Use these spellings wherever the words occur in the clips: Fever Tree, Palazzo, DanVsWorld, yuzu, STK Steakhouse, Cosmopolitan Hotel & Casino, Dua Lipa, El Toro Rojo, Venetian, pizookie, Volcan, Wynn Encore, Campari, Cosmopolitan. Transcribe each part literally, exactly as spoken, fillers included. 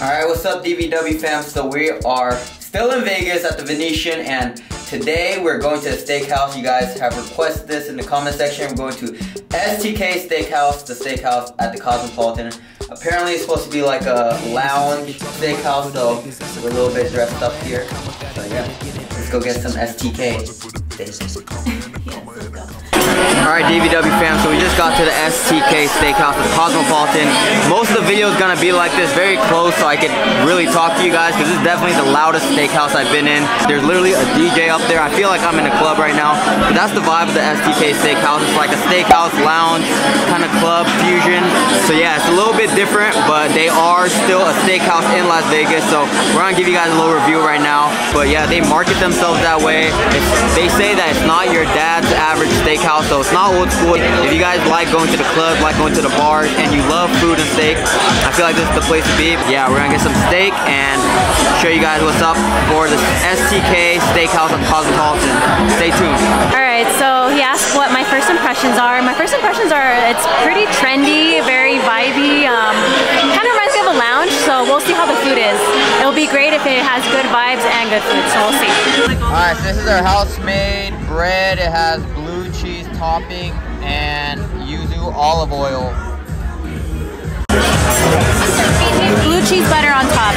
Alright, what's up D V W fam? So we are still in Vegas at the Venetian, and today we're going to a steakhouse. You guys have requested this in the comment section. We're going to S T K Steakhouse, the steakhouse at the Cosmopolitan. Apparently it's supposed to be like a lounge steakhouse, so we're a little bit dressed up here. So yeah, let's go get some S T K. Alright D V W fam, so we just got to the S T K Steakhouse, the Cosmopolitan. Most of the video is going to be like this, very close, so I could really talk to you guys, because this is definitely the loudest steakhouse I've been in. There's literally a D J up there. I feel like I'm in a club right now. But that's the vibe of the S T K Steakhouse. It's like a steakhouse, lounge, kind of club, fusion. So yeah, it's a little bit different, but they are still a steakhouse in Las Vegas, so we're going to give you guys a little review right now. But yeah, they market themselves that way. It's, they say that it's not your dad's average steakhouse, so it's not old school. If you guys like going to the club, like going to the bars, and you love food and steak, I feel like this is the place to be. But yeah, we're gonna get some steak and show you guys what's up for the S T K Steakhouse at Cosmopolitan. Stay tuned. All right, so he asked what my first impressions are. My first impressions are it's pretty trendy, very vibey. Um, kind of reminds me of a lounge, so we'll see how the food is. It'll be great if it has good vibes and good food, so we'll see. All right, so this is our house-made bread. It has blue cheese topping and yuzu olive oil. Blue cheese butter on top.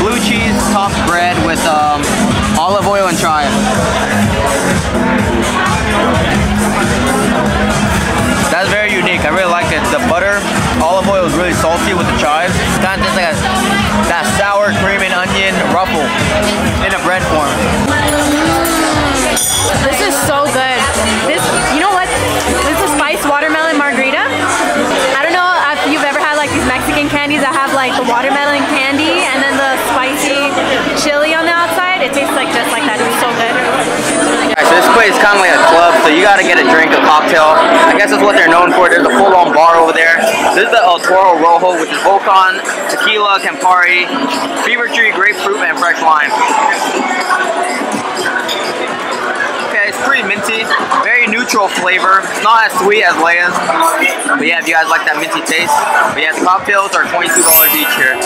Blue cheese topped bread with um, olive oil and chive. That's very unique. I really like it. The butter, olive oil is really salty with the chives. It's kind of tastes like a that sour cream and onion ruffle in a bread form. This is so good. This, you know what? This is a spiced watermelon margarita. I don't know if you've ever had like these Mexican candies that have like the watermelon candy and then the spicy chili on the outside. It tastes like just like that. It's so good. All right, so this place is kind of like a club, so you gotta get a drink, a cocktail. I guess that's what they're known for. There's a full-on bar over there. This is the El Toro Rojo, which is Volcan, tequila, Campari, Fever Tree, grapefruit, and fresh wine. Okay, it's pretty minty, very neutral flavor. It's not as sweet as Leia's. But yeah, if you guys like that minty taste. But yeah, the cocktails are twenty-two dollars each here.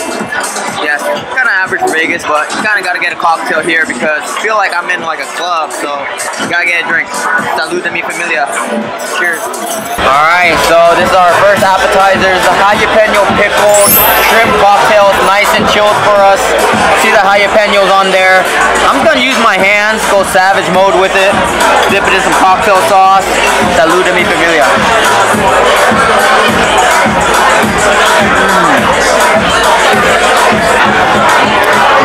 Yes, yeah, kind of average for Vegas, but you kind of got to get a cocktail here because I feel like I'm in like a club, so you got to get a drink. Salud de mi familia. Cheers. Alright, so this is our first appetizer. The jalapeno pickles, shrimp cocktails, nice and chilled for us. See the jalapenos on there. I'm going to use my hands, go savage mode with it. Dip it in some cocktail sauce. Salud de mi familia. Mm.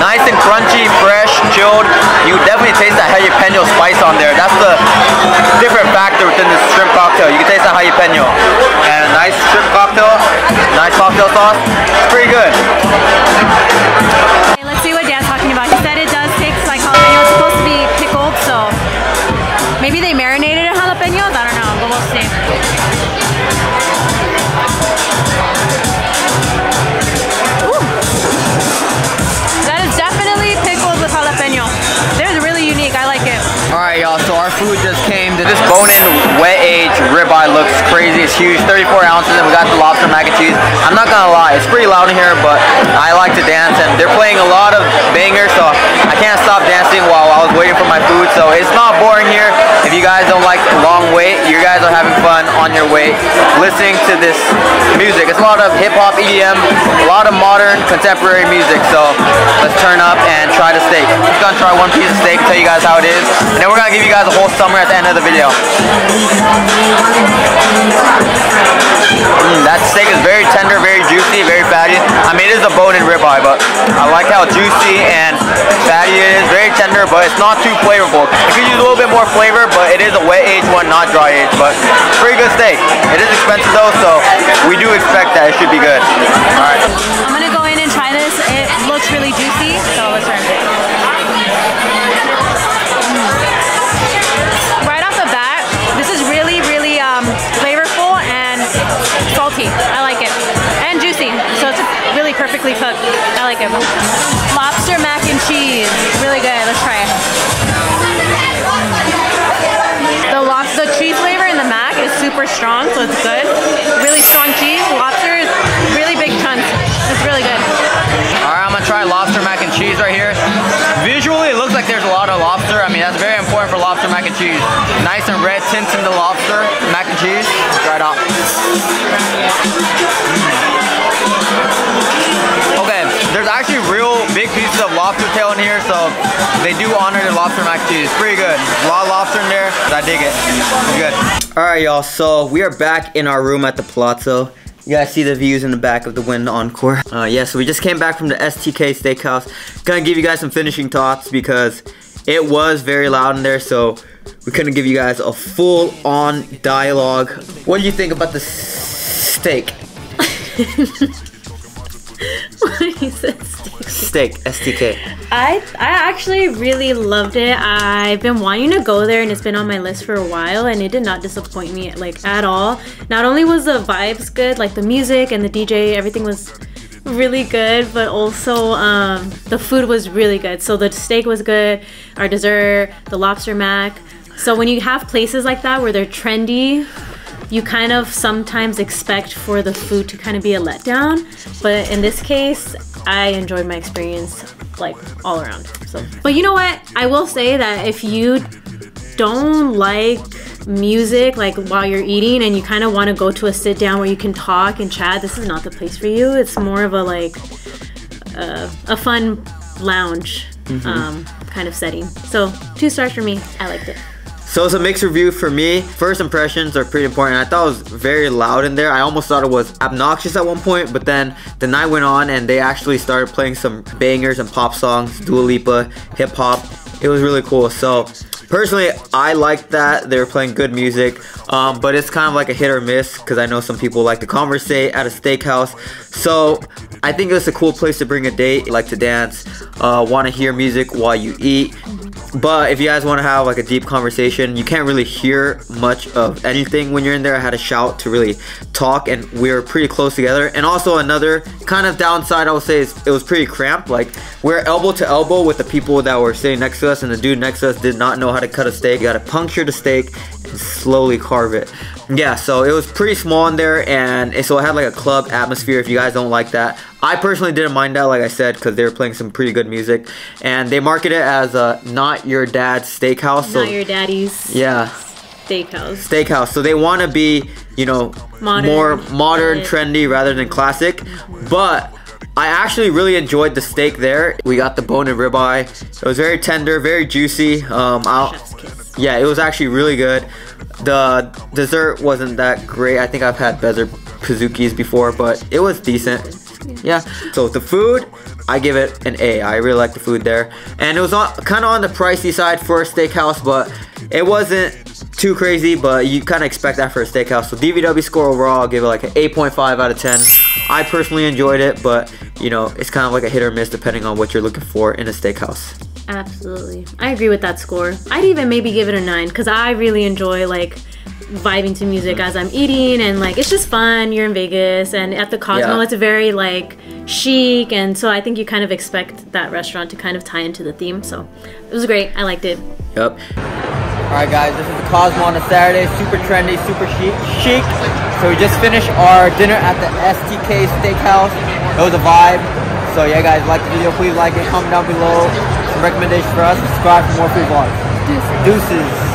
Nice and crunchy, fresh, chilled. You definitely taste that jalapeno spice on there. That's the different factor within this shrimp cocktail. You can taste that jalapeno. And a nice shrimp cocktail, nice cocktail sauce. It's pretty good. Okay, let's see what Dan's talking about. He said it does taste like jalapeno. It's supposed to be pickled, so maybe they marinated a jalapeno. I don't know, but we'll see. So our food just came. This bone-in wet-aged ribeye looks crazy. It's huge, thirty-four ounces, and we got the lobster mac and cheese. I'm not gonna lie, it's pretty loud in here, but I like to dance, and they're playing a lot of bangers, so I can't stop dancing while I was waiting for my food. So it's not boring here. If you guys don't like long wait, you guys are having fun on your wait, listening to this music. It's a lot of hip-hop, E D M, a lot of modern, contemporary music. So let's turn up and try the steak. I'm just gonna try one piece of steak, tell you guys how it is, and then we're gonna give you guys a whole summer at the end of the video. Mm, that steak is very tender, very juicy, very fatty. I mean, it is a bone-in ribeye, but I like how juicy and fatty it is. Very tender, but it's not too flavorful. It could use a little bit more flavor, but it is a wet aged one, not dry aged. But pretty good steak. It is expensive though, so we do expect that it should be good. All right. I'm gonna go in and try this. It looks really juicy, so let's try it. I like it. And juicy. So it's really perfectly cooked. I like it. Lobster mac and cheese. Really good. Let's try it. The lobster cheese flavor in the mac is super strong, so it's good. Really strong cheese. and cheese. Nice and red tints in the lobster. Mac and cheese, dried off. Okay, there's actually real big pieces of lobster tail in here, so they do honor the lobster mac and cheese. Pretty good. A lot of lobster in there, but I dig it. It's good. All right, y'all, so we are back in our room at the Palazzo. You guys see the views in the back of the Wynn Encore. Uh, yeah, so we just came back from the S T K Steakhouse. Gonna give you guys some finishing thoughts because it was very loud in there, so we couldn't give you guys a full-on dialogue. What do you think about the steak? What is that steak? Steak, S T K. I, I actually really loved it. I've been wanting to go there and it's been on my list for a while, and it did not disappoint me like at all. Not only was the vibes good, like the music and the D J, everything was really good, but also um, the food was really good. So the steak was good, our dessert, the lobster mac. So when you have places like that where they're trendy, you kind of sometimes expect for the food to kind of be a letdown, but in this case, I enjoyed my experience like all around. So, but you know what? I will say that if you don't like music like while you're eating and you kind of want to go to a sit down where you can talk and chat, this is not the place for you. It's more of a like uh, a fun lounge mm-hmm. um, kind of setting. So two stars for me. I liked it. So it's a mixed review for me. First impressions are pretty important. I thought it was very loud in there. I almost thought it was obnoxious at one point, but then the night went on and they actually started playing some bangers and pop songs, Dua Lipa, hip hop. It was really cool. So personally, I liked that. They were playing good music, um, but it's kind of like a hit or miss because I know some people like to conversate at a steakhouse. So I think it's a cool place to bring a date, like to dance, uh, want to hear music while you eat. But if you guys want to have like a deep conversation, you can't really hear much of anything when you're in there. I had to shout to really talk, and we were pretty close together. And also another kind of downside I would say is it was pretty cramped. Like we're elbow to elbow with the people that were sitting next to us, and the dude next to us did not know how to cut a steak. You got to puncture the steak and slowly carve it. Yeah, so it was pretty small in there, and so it had like a club atmosphere if you guys don't like that. I personally didn't mind that, like I said, because they were playing some pretty good music. And they market it as a not your dad's steakhouse. Not so, your daddy's yeah. steakhouse. Steakhouse. So they want to be, you know, modern, more modern, it. trendy rather than classic. Mm-hmm. But I actually really enjoyed the steak there. We got the bone and ribeye. It was very tender, very juicy. Um, I'll, yeah, it was actually really good. The dessert wasn't that great. I think I've had better pizookies before, but it was decent. Yeah, so the food, I give it an A. I really like the food there. And it was kind of on the pricey side for a steakhouse, but it wasn't too crazy, but you kind of expect that for a steakhouse. So D V W score overall, I'll give it like an eight point five out of ten. I personally enjoyed it, but you know, it's kind of like a hit or miss depending on what you're looking for in a steakhouse. Absolutely. I agree with that score. I'd even maybe give it a nine because I really enjoy like vibing to music as I'm eating, and like it's just fun. You're in Vegas, and at the Cosmo yeah. it's very like chic, and so I think you kind of expect that restaurant to kind of tie into the theme, so it was great. I liked it. Yep. Alright guys, this is the Cosmo on a Saturday. Super trendy, super chic. chic. So we just finished our dinner at the S T K Steakhouse. It was a vibe. So yeah guys, like the video, please like it, comment down below some recommendations for us, subscribe for more free vlogs. Deuces. Deuces.